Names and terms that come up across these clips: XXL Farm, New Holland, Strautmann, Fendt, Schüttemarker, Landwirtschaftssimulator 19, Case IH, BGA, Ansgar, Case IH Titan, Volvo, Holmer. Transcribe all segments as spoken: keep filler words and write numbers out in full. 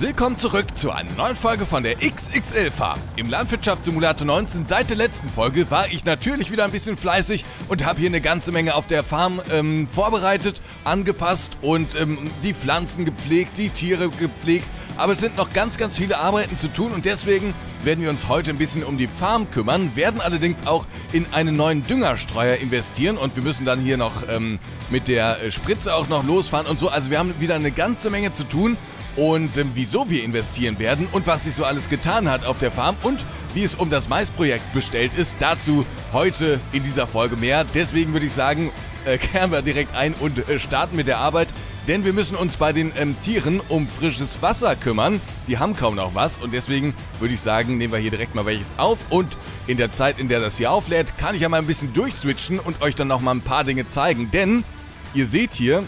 Willkommen zurück zu einer neuen Folge von der X X L Farm. Im Landwirtschaftssimulator neunzehn seit der letzten Folge war ich natürlich wieder ein bisschen fleißig und habe hier eine ganze Menge auf der Farm ähm, vorbereitet, angepasst und ähm, die Pflanzen gepflegt, die Tiere gepflegt. Aber es sind noch ganz, ganz viele Arbeiten zu tun und deswegen werden wir uns heute ein bisschen um die Farm kümmern, werden allerdings auch in einen neuen Düngerstreuer investieren und wir müssen dann hier noch ähm, mit der Spritze auch noch losfahren und so. Also wir haben wieder eine ganze Menge zu tun und ähm, wieso wir investieren werden und was sich so alles getan hat auf der Farm und wie es um das Maisprojekt bestellt ist, dazu heute in dieser Folge mehr. Deswegen würde ich sagen, äh, kehren wir direkt ein und äh, starten mit der Arbeit. Denn wir müssen uns bei den ähm, Tieren um frisches Wasser kümmern. Die haben kaum noch was und deswegen würde ich sagen, nehmen wir hier direkt mal welches auf. Und in der Zeit, in der das hier auflädt, kann ich ja mal ein bisschen durchswitchen und euch dann noch mal ein paar Dinge zeigen. Denn ihr seht hier,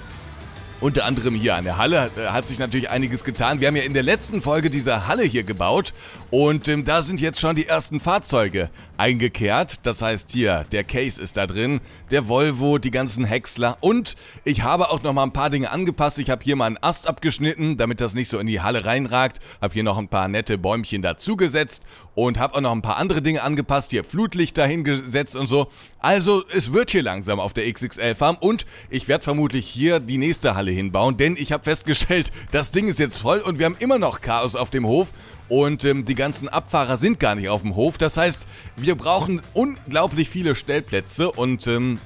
unter anderem hier an der Halle äh, hat sich natürlich einiges getan. Wir haben ja in der letzten Folge diese Halle hier gebaut und ähm, da sind jetzt schon die ersten Fahrzeuge eingekehrt. Das heißt hier, der Case ist da drin, der Volvo, die ganzen Häcksler und ich habe auch nochmal ein paar Dinge angepasst. Ich habe hier mal einen Ast abgeschnitten, damit das nicht so in die Halle reinragt. Habe hier noch ein paar nette Bäumchen dazugesetzt und habe auch noch ein paar andere Dinge angepasst. Hier Flutlicht dahingesetzt und so. Also es wird hier langsam auf der X X L Farm und ich werde vermutlich hier die nächste Halle hinbauen, denn ich habe festgestellt, das Ding ist jetzt voll und wir haben immer noch Chaos auf dem Hof und ähm, die ganzen Abfahrer sind gar nicht auf dem Hof. Das heißt, wir brauchen unglaublich viele Stellplätze und ähm,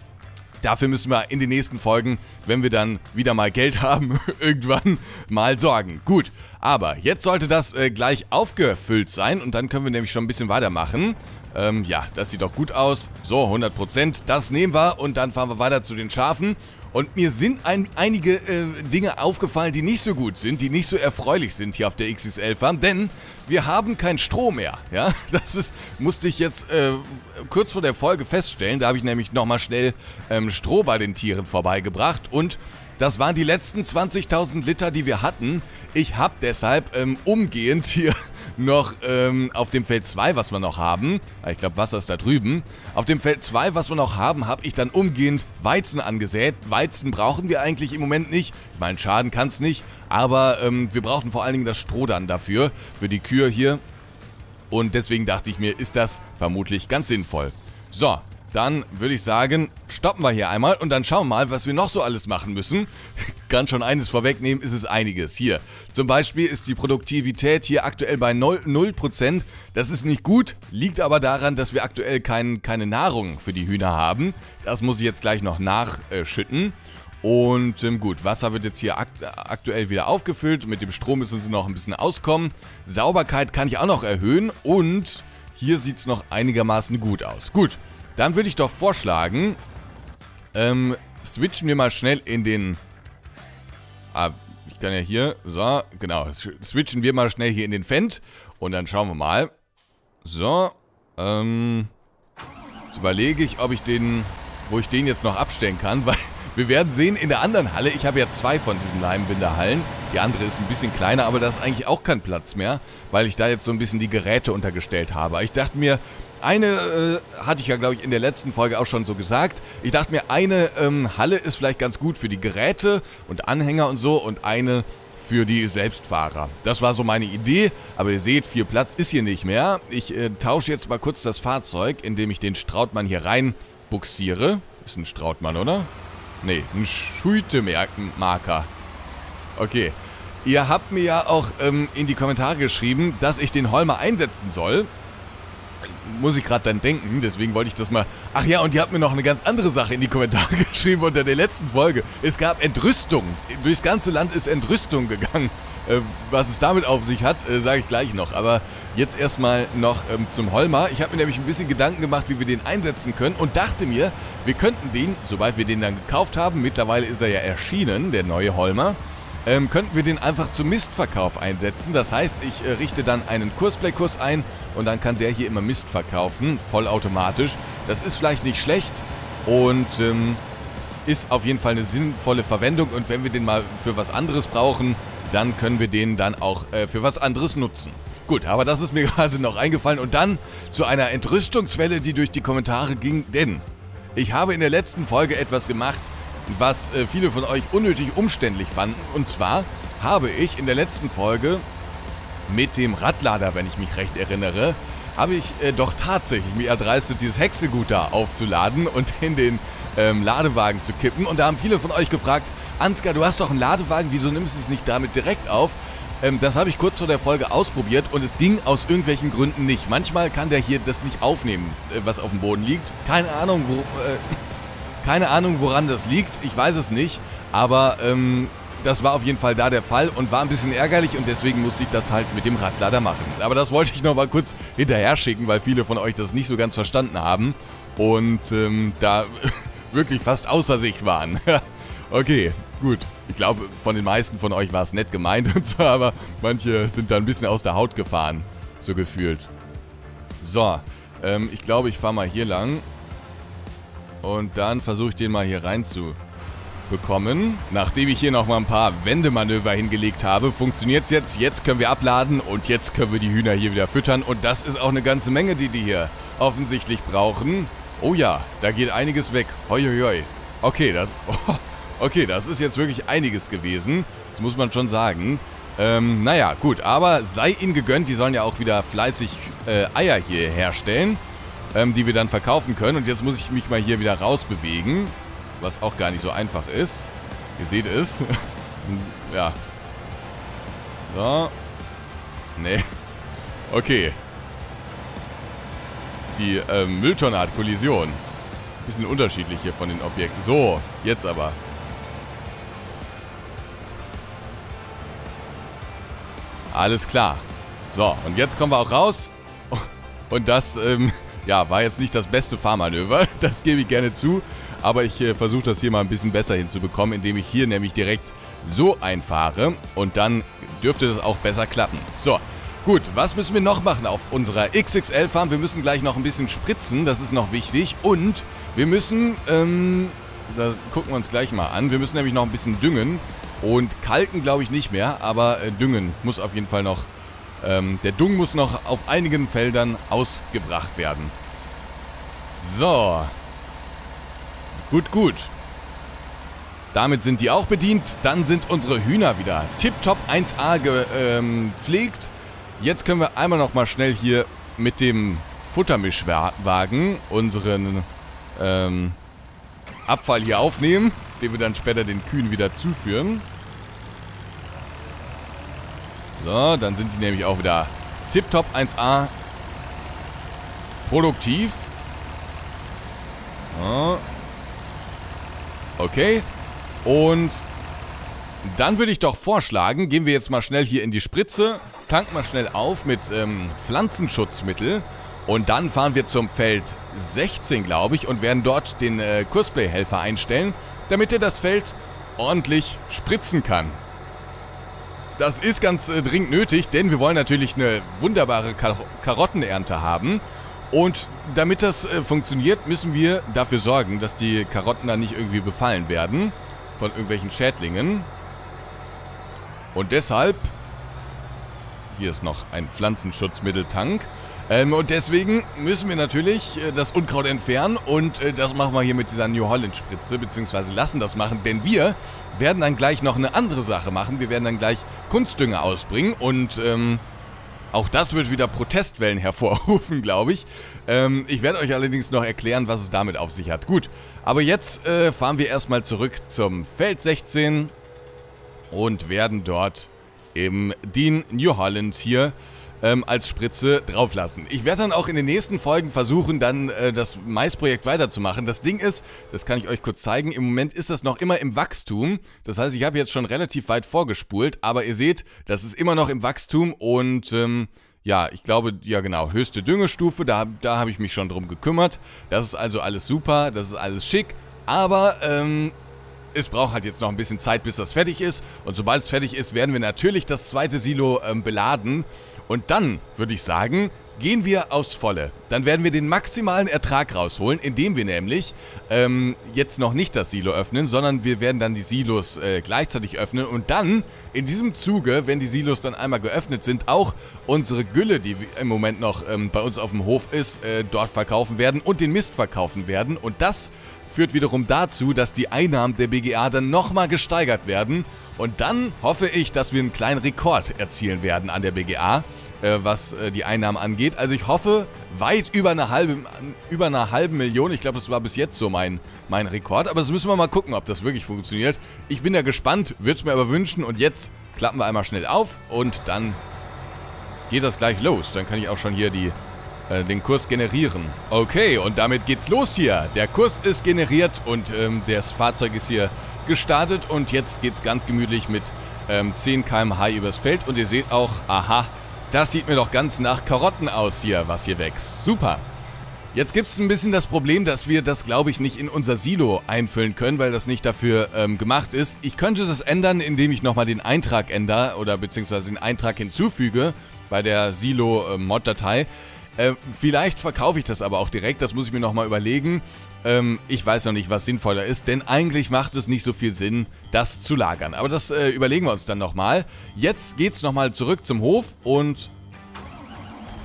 dafür müssen wir in den nächsten Folgen, wenn wir dann wieder mal Geld haben, irgendwann mal sorgen. Gut, aber jetzt sollte das äh, gleich aufgefüllt sein und dann können wir nämlich schon ein bisschen weitermachen. Ähm, ja, das sieht doch gut aus. So, hundert Prozent, das nehmen wir und dann fahren wir weiter zu den Schafen. Und mir sind ein, einige äh, Dinge aufgefallen, die nicht so gut sind, die nicht so erfreulich sind hier auf der X X L Farm, denn wir haben kein Stroh mehr. Ja, das ist, musste ich jetzt äh, kurz vor der Folge feststellen. Da habe ich nämlich nochmal schnell ähm, Stroh bei den Tieren vorbeigebracht und das waren die letzten zwanzigtausend Liter, die wir hatten. Ich habe deshalb ähm, umgehend hier noch ähm, auf dem Feld zwei, was wir noch haben, ich glaube Wasser ist da drüben, auf dem Feld zwei, was wir noch haben, habe ich dann umgehend Weizen angesät. Weizen brauchen wir eigentlich im Moment nicht, ich meine schaden kann es nicht, aber ähm, wir brauchen vor allen Dingen das Stroh dann dafür, für die Kühe hier und deswegen dachte ich mir, ist das vermutlich ganz sinnvoll. So. Dann würde ich sagen, stoppen wir hier einmal und dann schauen wir mal, was wir noch so alles machen müssen. Kann schon eines vorwegnehmen, ist es einiges. Hier, zum Beispiel ist die Produktivität hier aktuell bei null Prozent. Das ist nicht gut, liegt aber daran, dass wir aktuell kein, keine Nahrung für die Hühner haben. Das muss ich jetzt gleich noch nachschütten. Und ähm, gut, Wasser wird jetzt hier akt aktuell wieder aufgefüllt. Mit dem Strom müssen sie noch ein bisschen auskommen. Sauberkeit kann ich auch noch erhöhen und hier sieht es noch einigermaßen gut aus. Gut. Dann würde ich doch vorschlagen, ähm, switchen wir mal schnell in den, ah, ich kann ja hier, so, genau, switchen wir mal schnell hier in den Fendt und dann schauen wir mal. So, ähm, jetzt überlege ich, ob ich den, wo ich den jetzt noch abstellen kann, weil wir werden sehen, in der anderen Halle, ich habe ja zwei von diesen Leimbinderhallen, die andere ist ein bisschen kleiner, aber da ist eigentlich auch kein Platz mehr, weil ich da jetzt so ein bisschen die Geräte untergestellt habe. Ich dachte mir, eine, äh, hatte ich ja glaube ich in der letzten Folge auch schon so gesagt, ich dachte mir, eine ähm, Halle ist vielleicht ganz gut für die Geräte und Anhänger und so und eine für die Selbstfahrer. Das war so meine Idee, aber ihr seht, viel Platz ist hier nicht mehr. Ich äh, tausche jetzt mal kurz das Fahrzeug, indem ich den Strautmann hier rein buxiere. Ist ein Strautmann, oder? Ne, ein Schüttemarker. Okay. Ihr habt mir ja auch ähm, in die Kommentare geschrieben, dass ich den Holmer einsetzen soll. Muss ich gerade dann denken, deswegen wollte ich das mal... Ach ja, und ihr habt mir noch eine ganz andere Sache in die Kommentare geschrieben unter der letzten Folge. Es gab Entrüstung. Durchs ganze Land ist Entrüstung gegangen. Äh, was es damit auf sich hat, äh, sage ich gleich noch. Aber jetzt erstmal noch ähm, zum Holmer. Ich habe mir nämlich ein bisschen Gedanken gemacht, wie wir den einsetzen können und dachte mir, wir könnten den, sobald wir den dann gekauft haben, mittlerweile ist er ja erschienen, der neue Holmer, Ähm, könnten wir den einfach zum Mistverkauf einsetzen. Das heißt, ich äh, richte dann einen Kursplay-Kurs ein und dann kann der hier immer Mist verkaufen, vollautomatisch. Das ist vielleicht nicht schlecht und ähm, ist auf jeden Fall eine sinnvolle Verwendung. Und wenn wir den mal für was anderes brauchen, dann können wir den dann auch äh, für was anderes nutzen. Gut, aber das ist mir gerade noch eingefallen. Und dann zu einer Entrüstungswelle, die durch die Kommentare ging. Denn ich habe in der letzten Folge etwas gemacht, was äh, viele von euch unnötig umständlich fanden. Und zwar habe ich in der letzten Folge mit dem Radlader, wenn ich mich recht erinnere, habe ich äh, doch tatsächlich mich erdreistet, dieses Hexegut da aufzuladen und in den ähm, Ladewagen zu kippen. Und da haben viele von euch gefragt, Ansgar, du hast doch einen Ladewagen, wieso nimmst du es nicht damit direkt auf? Ähm, das habe ich kurz vor der Folge ausprobiert und es ging aus irgendwelchen Gründen nicht. Manchmal kann der hier das nicht aufnehmen, äh, was auf dem Boden liegt. Keine Ahnung, wo, äh, keine Ahnung, woran das liegt, ich weiß es nicht, aber ähm, das war auf jeden Fall da der Fall und war ein bisschen ärgerlich und deswegen musste ich das halt mit dem Radlader machen. Aber das wollte ich noch mal kurz hinterher schicken, weil viele von euch das nicht so ganz verstanden haben und ähm, da wirklich fast außer sich waren. Okay, gut. Ich glaube, von den meisten von euch war es nett gemeint und so, aber manche sind da ein bisschen aus der Haut gefahren, so gefühlt. So, ähm, ich glaube, ich fahre mal hier lang und dann versuche ich den mal hier rein zu bekommen. Nachdem ich hier nochmal ein paar Wendemanöver hingelegt habe, funktioniert es jetzt. Jetzt können wir abladen und jetzt können wir die Hühner hier wieder füttern. Und das ist auch eine ganze Menge, die die hier offensichtlich brauchen. Oh ja, da geht einiges weg. Hoi, hoi, hoi. Okay, das... Oh, okay, das ist jetzt wirklich einiges gewesen. Das muss man schon sagen. Ähm, naja, gut. Aber sei ihnen gegönnt. Die sollen ja auch wieder fleißig äh, Eier hier herstellen, ähm, die wir dann verkaufen können. Und jetzt muss ich mich mal hier wieder rausbewegen. Was auch gar nicht so einfach ist. Ihr seht es. Ja. So. Nee. Okay. Die ähm, Mülltonne hat Kollision. Bisschen unterschiedlich hier von den Objekten. So, jetzt aber. Alles klar. So, und jetzt kommen wir auch raus. Und das, ähm, ja, war jetzt nicht das beste Fahrmanöver. Das gebe ich gerne zu. Aber ich äh, versuche das hier mal ein bisschen besser hinzubekommen, indem ich hier nämlich direkt so einfahre. Und dann dürfte das auch besser klappen. So, gut. Was müssen wir noch machen auf unserer X X L Farm? Wir müssen gleich noch ein bisschen spritzen. Das ist noch wichtig. Und wir müssen, ähm, das gucken wir uns gleich mal an. Wir müssen nämlich noch ein bisschen düngen. Und kalken glaube ich nicht mehr. Aber äh, düngen muss auf jeden Fall noch, ähm, der Dung muss noch auf einigen Feldern ausgebracht werden. So. Gut, gut. Damit sind die auch bedient. Dann sind unsere Hühner wieder tipptopp eins A gepflegt. Jetzt können wir einmal nochmal schnell hier mit dem Futtermischwagen unseren ähm, Abfall hier aufnehmen, den wir dann später den Kühen wieder zuführen. So, dann sind die nämlich auch wieder tipptopp eins A produktiv. So. Okay, und dann würde ich doch vorschlagen, gehen wir jetzt mal schnell hier in die Spritze, tanken mal schnell auf mit ähm, Pflanzenschutzmittel und dann fahren wir zum Feld sechzehn, glaube ich, und werden dort den äh, Cosplay-Helfer einstellen, damit er das Feld ordentlich spritzen kann. Das ist ganz äh, dringend nötig, denn wir wollen natürlich eine wunderbare Kar- Karottenernte haben. Und damit das äh, funktioniert, müssen wir dafür sorgen, dass die Karotten dann nicht irgendwie befallen werden von irgendwelchen Schädlingen. Und deshalb, hier ist noch ein Pflanzenschutzmitteltank, ähm, und deswegen müssen wir natürlich äh, das Unkraut entfernen und äh, das machen wir hier mit dieser New Holland Spritze, beziehungsweise lassen das machen, denn wir werden dann gleich noch eine andere Sache machen. Wir werden dann gleich Kunstdünger ausbringen und... Ähm, Auch das wird wieder Protestwellen hervorrufen, glaube ich. Ähm, ich werde euch allerdings noch erklären, was es damit auf sich hat. Gut, aber jetzt äh, fahren wir erstmal zurück zum Feld sechzehn und werden dort eben den New Holland hier ähm, als Spritze drauf lassen. Ich werde dann auch in den nächsten Folgen versuchen, dann äh, das Maisprojekt weiterzumachen. Das Ding ist, das kann ich euch kurz zeigen, im Moment ist das noch immer im Wachstum. Das heißt, ich habe jetzt schon relativ weit vorgespult, aber ihr seht, das ist immer noch im Wachstum und ähm, ja, ich glaube, ja genau, höchste Düngestufe, da, da habe ich mich schon drum gekümmert. Das ist also alles super, das ist alles schick, aber ähm... es braucht halt jetzt noch ein bisschen Zeit, bis das fertig ist. Und sobald es fertig ist, werden wir natürlich das zweite Silo ähm, beladen. Und dann, würde ich sagen, gehen wir aufs Volle. Dann werden wir den maximalen Ertrag rausholen, indem wir nämlich ähm, jetzt noch nicht das Silo öffnen, sondern wir werden dann die Silos äh, gleichzeitig öffnen. Und dann, in diesem Zuge, wenn die Silos dann einmal geöffnet sind, auch unsere Gülle, die im Moment noch ähm, bei uns auf dem Hof ist, äh, dort verkaufen werden und den Mist verkaufen werden. Und das führt wiederum dazu, dass die Einnahmen der B G A dann nochmal gesteigert werden. Und dann hoffe ich, dass wir einen kleinen Rekord erzielen werden an der B G A, äh, was äh, die Einnahmen angeht. Also ich hoffe, weit über eine halbe, über eine halbe Million. Ich glaube, das war bis jetzt so mein, mein Rekord. Aber das müssen wir mal gucken, ob das wirklich funktioniert. Ich bin ja gespannt, würde es mir aber wünschen. Und jetzt klappen wir einmal schnell auf und dann geht das gleich los. Dann kann ich auch schon hier die... den Kurs generieren. Okay, und damit geht's los hier. Der Kurs ist generiert und ähm, das Fahrzeug ist hier gestartet und jetzt geht's ganz gemütlich mit ähm, zehn Kilometer pro Stunde übers Feld und ihr seht auch, aha, das sieht mir doch ganz nach Karotten aus hier, was hier wächst. Super. Jetzt gibt's ein bisschen das Problem, dass wir das, glaube ich, nicht in unser Silo einfüllen können, weil das nicht dafür ähm, gemacht ist. Ich könnte das ändern, indem ich nochmal den Eintrag ändere oder beziehungsweise den Eintrag hinzufüge bei der Silo-Mod-Datei. Äh, vielleicht verkaufe ich das aber auch direkt, das muss ich mir nochmal überlegen. Ähm, ich weiß noch nicht, was sinnvoller ist, denn eigentlich macht es nicht so viel Sinn, das zu lagern. Aber das äh, überlegen wir uns dann nochmal. Jetzt geht's nochmal zurück zum Hof und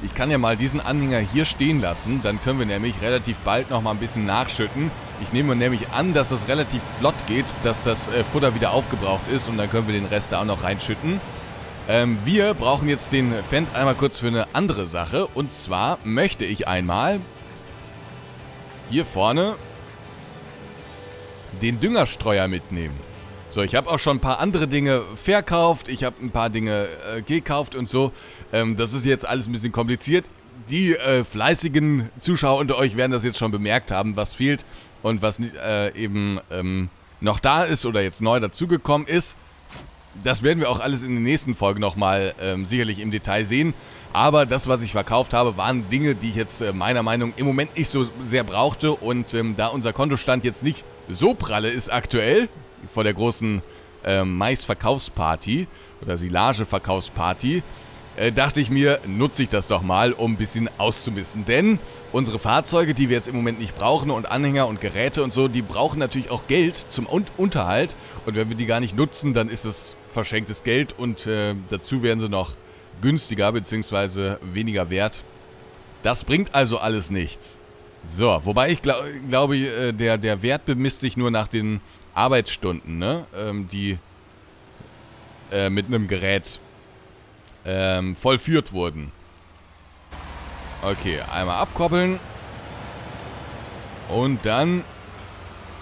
ich kann ja mal diesen Anhänger hier stehen lassen. Dann können wir nämlich relativ bald nochmal ein bisschen nachschütten. Ich nehme nämlich an, dass das relativ flott geht, dass das äh, Futter wieder aufgebraucht ist und dann können wir den Rest da auch noch reinschütten. Ähm, wir brauchen jetzt den Fendt einmal kurz für eine andere Sache. Und zwar möchte ich einmal hier vorne den Düngerstreuer mitnehmen. So, ich habe auch schon ein paar andere Dinge verkauft. Ich habe ein paar Dinge äh, gekauft und so. Ähm, das ist jetzt alles ein bisschen kompliziert. Die äh, fleißigen Zuschauer unter euch werden das jetzt schon bemerkt haben, was fehlt und was äh, eben ähm, noch da ist oder jetzt neu dazugekommen ist. Das werden wir auch alles in den nächsten Folgen nochmal ähm, sicherlich im Detail sehen. Aber das, was ich verkauft habe, waren Dinge, die ich jetzt äh, meiner Meinung nach im Moment nicht so sehr brauchte. Und ähm, da unser Kontostand jetzt nicht so pralle ist aktuell, vor der großen äh, Mais-Verkaufsparty oder Silage-Verkaufsparty, äh, dachte ich mir, nutze ich das doch mal, um ein bisschen auszumisten. Denn unsere Fahrzeuge, die wir jetzt im Moment nicht brauchen und Anhänger und Geräte und so, die brauchen natürlich auch Geld zum Un- Unterhalt. Und wenn wir die gar nicht nutzen, dann ist es... verschenktes Geld und äh, dazu werden sie noch günstiger bzw. weniger wert. Das bringt also alles nichts. So, wobei ich glaube, glaub äh, der, der Wert bemisst sich nur nach den Arbeitsstunden, ne? Ähm, die äh, mit einem Gerät ähm, vollführt wurden. Okay, einmal abkoppeln. Und dann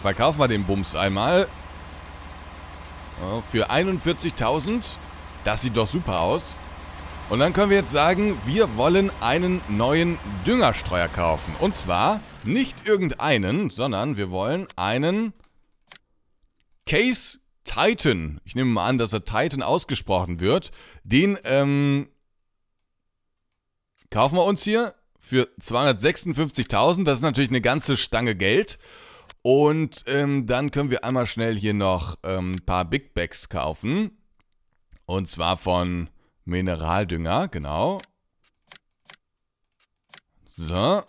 verkaufen wir den Bums einmal. Für einundvierzigtausend, das sieht doch super aus. Und dann können wir jetzt sagen, wir wollen einen neuen Düngerstreuer kaufen. Und zwar nicht irgendeinen, sondern wir wollen einen Case Titan. Ich nehme mal an, dass er Titan ausgesprochen wird. Den ähm, kaufen wir uns hier für zweihundertsechsundfünfzigtausend. Das ist natürlich eine ganze Stange Geld. Und ähm, dann können wir einmal schnell hier noch ähm, ein paar Big Bags kaufen. Und zwar von Mineraldünger, genau. So.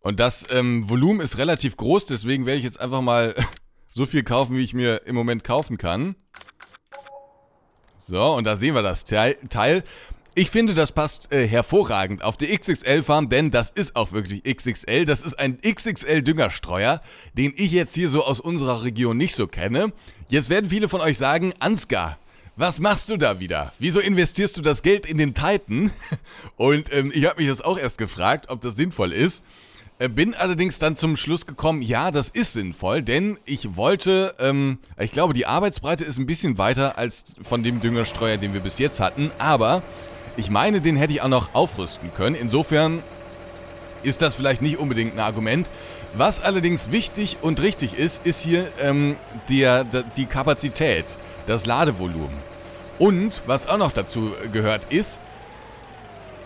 Und das ähm, Volumen ist relativ groß, deswegen werde ich jetzt einfach mal so viel kaufen, wie ich mir im Moment kaufen kann. So, und da sehen wir das Teil. Ich finde, das passt äh, hervorragend auf die X X L Farm, denn das ist auch wirklich X X L. Das ist ein X X L-Düngerstreuer, den ich jetzt hier so aus unserer Region nicht so kenne. Jetzt werden viele von euch sagen, Ansgar, was machst du da wieder? Wieso investierst du das Geld in den Titan? Und ähm, ich habe mich das auch erst gefragt, ob das sinnvoll ist. Äh, bin allerdings dann zum Schluss gekommen, ja, das ist sinnvoll, denn ich wollte, ähm, ich glaube, die Arbeitsbreite ist ein bisschen weiter als von dem Düngerstreuer, den wir bis jetzt hatten, aber... ich meine, den hätte ich auch noch aufrüsten können. Insofern ist das vielleicht nicht unbedingt ein Argument. Was allerdings wichtig und richtig ist, ist hier ähm, der, der, die Kapazität, das Ladevolumen. Und was auch noch dazu gehört ist,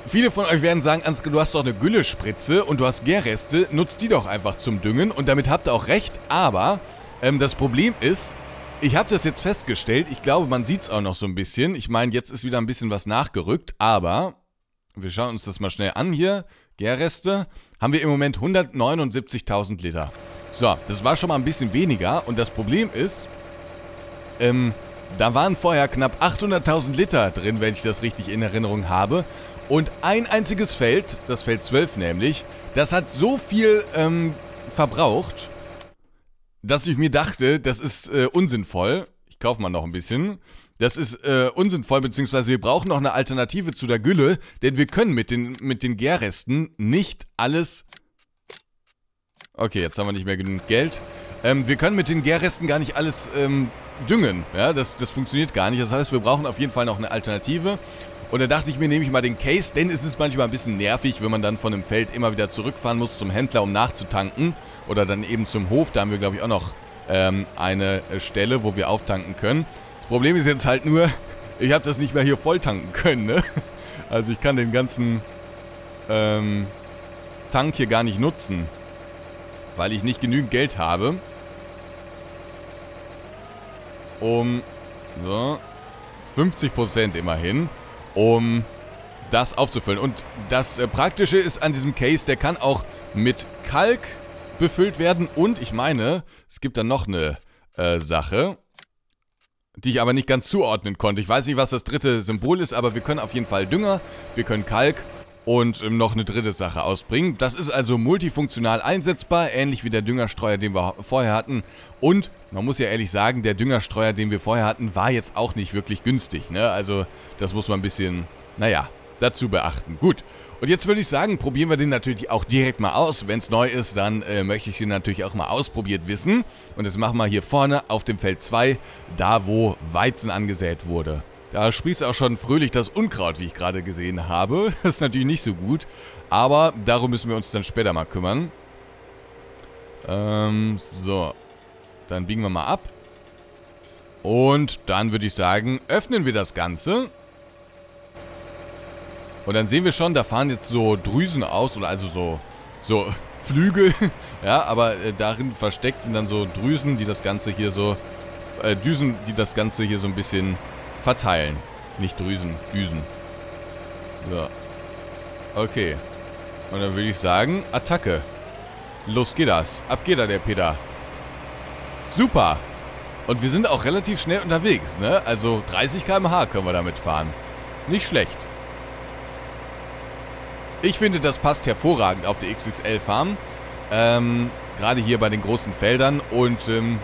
viele von euch werden sagen, Ansgar, du hast doch eine Güllespritze und du hast Gärreste, nutzt die doch einfach zum Düngen. Und damit habt ihr auch recht, aber ähm, das Problem ist, ich habe das jetzt festgestellt, ich glaube, man sieht es auch noch so ein bisschen. Ich meine, jetzt ist wieder ein bisschen was nachgerückt, aber wir schauen uns das mal schnell an hier. Gärreste haben wir im Moment hundertneunundsiebzigtausend Liter. So, das war schon mal ein bisschen weniger und das Problem ist, ähm, Da waren vorher knapp achthunderttausend Liter drin, wenn ich das richtig in Erinnerung habe. Und ein einziges Feld, das Feld zwölf nämlich, das hat so viel ähm, verbraucht, dass ich mir dachte, das ist äh, unsinnvoll. Ich kaufe mal noch ein bisschen. Das ist äh, unsinnvoll, beziehungsweise wir brauchen noch eine Alternative zu der Gülle, denn wir können mit den, mit den Gärresten nicht alles... Okay, jetzt haben wir nicht mehr genug Geld. Ähm, wir können mit den Gärresten gar nicht alles ähm, düngen. Ja, das, das funktioniert gar nicht. Das heißt, wir brauchen auf jeden Fall noch eine Alternative. Und da dachte ich mir, nehme ich mal den Case, denn es ist manchmal ein bisschen nervig, wenn man dann von dem Feld immer wieder zurückfahren muss zum Händler, um nachzutanken. Oder dann eben zum Hof. Da haben wir, glaube ich, auch noch ähm, eine Stelle, wo wir auftanken können. Das Problem ist jetzt halt nur, ich habe das nicht mehr hier voll tanken können, ne? Also ich kann den ganzen ähm, Tank hier gar nicht nutzen, weil ich nicht genügend Geld habe, um so, fünfzig Prozent immerhin, um das aufzufüllen. Und das Praktische ist an diesem Case, der kann auch mit Kalk befüllt werden. Und ich meine, es gibt dann noch eine äh, Sache, die ich aber nicht ganz zuordnen konnte. Ich weiß nicht, was das dritte Symbol ist, aber wir können auf jeden Fall Dünger, wir können Kalk und noch eine dritte Sache ausbringen. Das ist also multifunktional einsetzbar, ähnlich wie der Düngerstreuer, den wir vorher hatten. Und man muss ja ehrlich sagen, der Düngerstreuer, den wir vorher hatten, war jetzt auch nicht wirklich günstig, ne? Also das muss man ein bisschen, naja, dazu beachten. Gut, und jetzt würde ich sagen, probieren wir den natürlich auch direkt mal aus. Wenn es neu ist, dann äh, möchte ich den natürlich auch mal ausprobiert wissen. Und das machen wir hier vorne auf dem Feld zwei, da wo Weizen angesät wurde. Da sprießt auch schon fröhlich das Unkraut, wie ich gerade gesehen habe. Das ist natürlich nicht so gut, aber darum müssen wir uns dann später mal kümmern. Ähm, so. Dann biegen wir mal ab. Und dann würde ich sagen, öffnen wir das Ganze. Und dann sehen wir schon, da fahren jetzt so Drüsen aus, oder also so, so Flügel. Ja, aber äh, darin versteckt sind dann so Drüsen, die das Ganze hier so... Äh, Düsen, die das Ganze hier so ein bisschen... verteilen. Nicht Drüsen, Düsen. So. Okay. Und dann würde ich sagen, Attacke. Los geht das. Ab geht da der Peter. Super. Und wir sind auch relativ schnell unterwegs, ne? Also dreißig Kilometer pro Stunde können wir damit fahren. Nicht schlecht. Ich finde, das passt hervorragend auf der X X L Farm. Ähm, gerade hier bei den großen Feldern. Und ähm,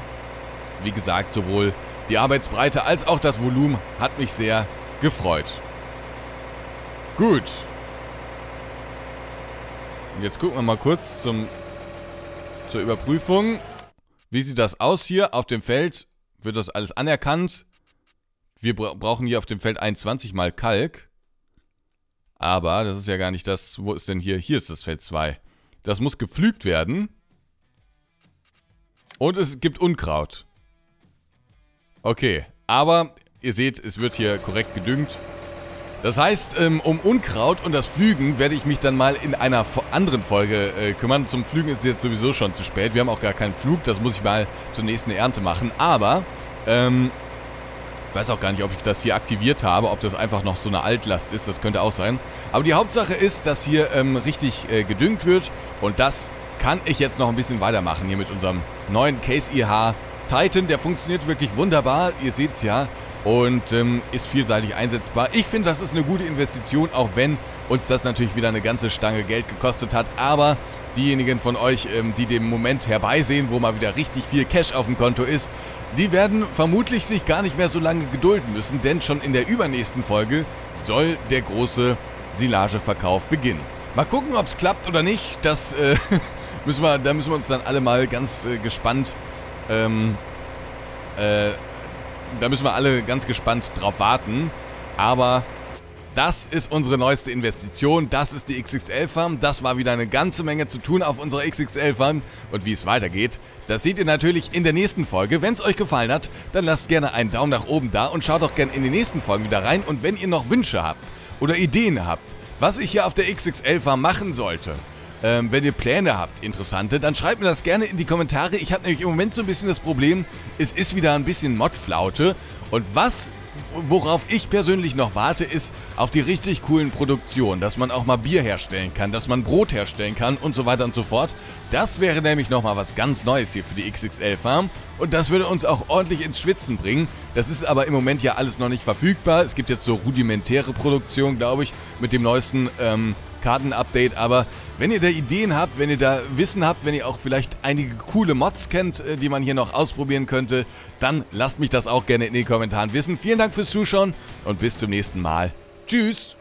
wie gesagt, sowohl die Arbeitsbreite als auch das Volumen hat mich sehr gefreut. Gut. Und jetzt gucken wir mal kurz zum, zur Überprüfung. Wie sieht das aus hier auf dem Feld? Wird das alles anerkannt? Wir bra- brauchen hier auf dem Feld einundzwanzig mal Kalk. Aber das ist ja gar nicht das... Wo ist denn hier? Hier ist das Feld zwei. Das muss gepflügt werden. Und es gibt Unkraut. Okay, aber ihr seht, es wird hier korrekt gedüngt. Das heißt, um Unkraut und das Pflügen werde ich mich dann mal in einer anderen Folge kümmern. Zum Pflügen ist es jetzt sowieso schon zu spät. Wir haben auch gar keinen Pflug, das muss ich mal zur nächsten Ernte machen. Aber, ähm, ich weiß auch gar nicht, ob ich das hier aktiviert habe, ob das einfach noch so eine Altlast ist, das könnte auch sein. Aber die Hauptsache ist, dass hier ähm, richtig äh, gedüngt wird. Und das kann ich jetzt noch ein bisschen weitermachen hier mit unserem neuen Case I H Titan, der funktioniert wirklich wunderbar, ihr seht es ja, und ähm, ist vielseitig einsetzbar. Ich finde, das ist eine gute Investition, auch wenn uns das natürlich wieder eine ganze Stange Geld gekostet hat. Aber diejenigen von euch, ähm, die den Moment herbeisehen, wo mal wieder richtig viel Cash auf dem Konto ist, die werden vermutlich sich gar nicht mehr so lange gedulden müssen, denn schon in der übernächsten Folge soll der große Silageverkauf beginnen. Mal gucken, ob es klappt oder nicht, das, äh, müssen wir, da müssen wir uns dann alle mal ganz äh, gespannt Ähm, äh, da müssen wir alle ganz gespannt drauf warten. Aber das ist unsere neueste Investition. Das ist die X X L Farm. Das war wieder eine ganze Menge zu tun auf unserer X X L Farm. Und wie es weitergeht, das seht ihr natürlich in der nächsten Folge. Wenn es euch gefallen hat, dann lasst gerne einen Daumen nach oben da und schaut auch gerne in die nächsten Folgen wieder rein. Und wenn ihr noch Wünsche habt oder Ideen habt, was ich hier auf der X X L Farm machen sollte, Ähm, wenn ihr Pläne habt, interessante, dann schreibt mir das gerne in die Kommentare. Ich habe nämlich im Moment so ein bisschen das Problem, es ist wieder ein bisschen Modflaute. Und was worauf ich persönlich noch warte, ist auf die richtig coolen Produktionen, dass man auch mal Bier herstellen kann, dass man Brot herstellen kann und so weiter und so fort. Das wäre nämlich nochmal was ganz Neues hier für die X X L Farm und das würde uns auch ordentlich ins Schwitzen bringen. Das ist aber im Moment ja alles noch nicht verfügbar. Es gibt jetzt so rudimentäre Produktion, glaube ich, mit dem neuesten ähm, Kartenupdate, aber wenn ihr da Ideen habt, wenn ihr da Wissen habt, wenn ihr auch vielleicht einige coole Mods kennt, die man hier noch ausprobieren könnte, dann lasst mich das auch gerne in den Kommentaren wissen. Vielen Dank fürs Zuschauen und bis zum nächsten Mal. Tschüss!